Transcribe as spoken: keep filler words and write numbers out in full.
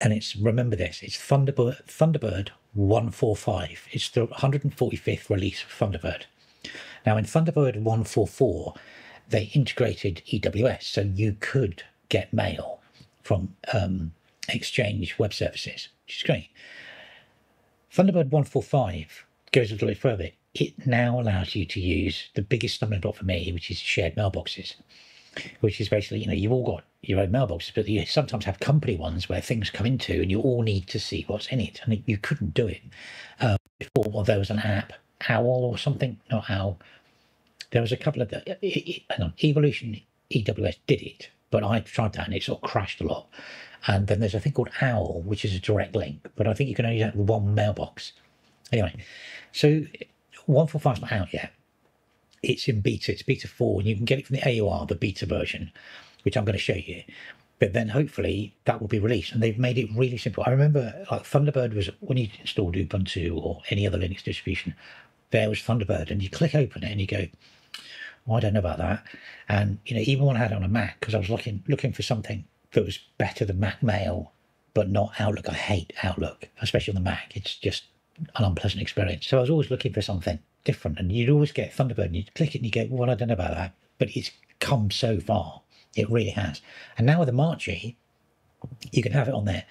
And it's, remember this, it's Thunderbird, Thunderbird one forty-five. It's the one hundred forty-fifth release of Thunderbird. Now, in Thunderbird one forty-four, they integrated E W S, so you could get mail from um, Exchange Web Services, which is great. Thunderbird one forty-five goes a little bit further. It now allows you to use the biggest stumbling block for me, which is shared mailboxes, which is basically, you know, you've all got your own mailboxes, but you sometimes have company ones where things come into and you all need to see what's in it. And you couldn't do it uh, before. Well, there was an app, OWL or something, not OWL. There was a couple of, the, hang on, Evolution, E W S did it, but I tried that and it sort of crashed a lot. And then there's a thing called OWL, which is a direct link, but I think you can only do that with one mailbox. Anyway, so one forty-five is not out yet. It's in beta, it's beta four, and you can get it from the A U R, the beta version, which I'm going to show you. But then hopefully that will be released, and they've made it really simple. I remember, like, Thunderbird was, when you installed Ubuntu or any other Linux distribution, there was Thunderbird, and you click open it and you go, oh, I don't know about that. And, you know, even when I had it on a Mac, because I was looking looking for something that was better than Mac Mail, but not Outlook. I hate Outlook, especially on the Mac. It's just an unpleasant experience. So I was always looking for something different, and you'd always get Thunderbird, and you'd click it and you go, well, I don't know about that. But it's come so far. It really has. And now with Omarchy, you can have it on there.